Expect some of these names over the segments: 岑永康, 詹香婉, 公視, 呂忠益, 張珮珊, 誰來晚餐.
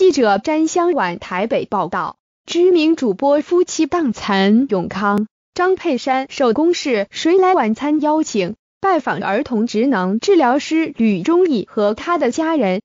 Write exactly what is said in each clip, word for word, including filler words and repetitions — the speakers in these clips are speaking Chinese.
记者詹香婉台北报道，知名主播夫妻档岑永康、张佩珊受公视《谁来晚餐》邀请，拜访儿童职能治疗师吕忠义和他的家人。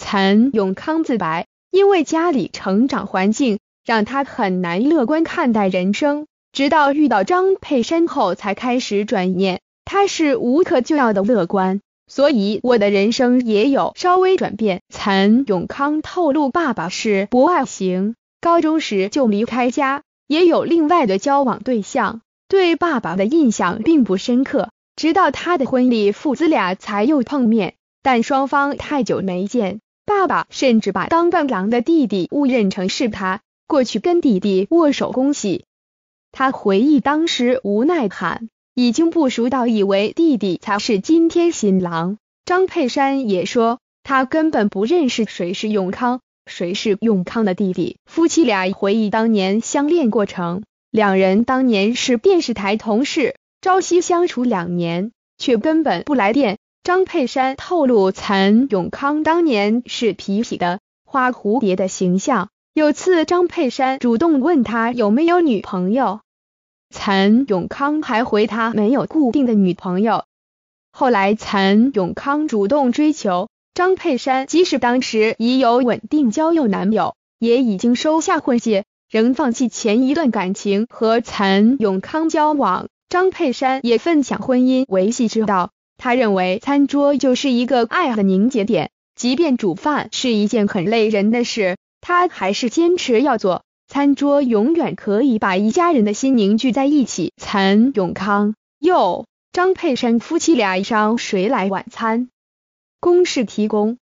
岑永康自白，因为家里成长环境让他很难乐观看待人生，直到遇到张佩珊后才开始转念，他是无可救药的乐观。所以我的人生也有稍微转变。岑永康透露，爸爸是博爱型，高中时就离开家，也有另外的交往对象，对爸爸的印象并不深刻，直到他的婚礼父子俩才又碰面，但双方太久没见，爸爸甚至把当伴郎的弟弟误认成是他，过去跟弟弟握手恭喜。他回忆当时无奈喊，已经不熟到以为弟弟才是今天新郎。张佩珊也说，他根本不认识谁是永康，谁是永康的弟弟。夫妻俩回忆当年相恋过程，两人当年是电视台同事，朝夕相处两年，却根本不来电。张佩珊透露，岑永康当年是痞痞的花蝴蝶的形象，有次张佩珊主动问他有没有女朋友，岑永康还回他没有固定的女朋友。后来岑永康主动追求张佩珊，即使当时已有稳定交友男友，也已经收下婚戒，仍放弃前一段感情和岑永康交往。张佩珊也分享婚姻维系之道，他认为餐桌就是一个爱的凝结点，即便煮饭是一件很累人的事，他还是坚持要做。餐桌永远可以把一家人的心凝聚在一起。岑永康、又张佩珊夫妻俩上《谁来晚餐》，公视提供。